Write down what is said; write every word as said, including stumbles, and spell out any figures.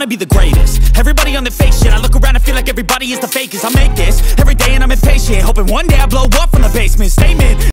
wanna be the greatest. Everybody on the fake shit, I look around and feel like everybody is the fakest. I make this every day and I'm impatient, hoping one day I blow up from the basement. Statement.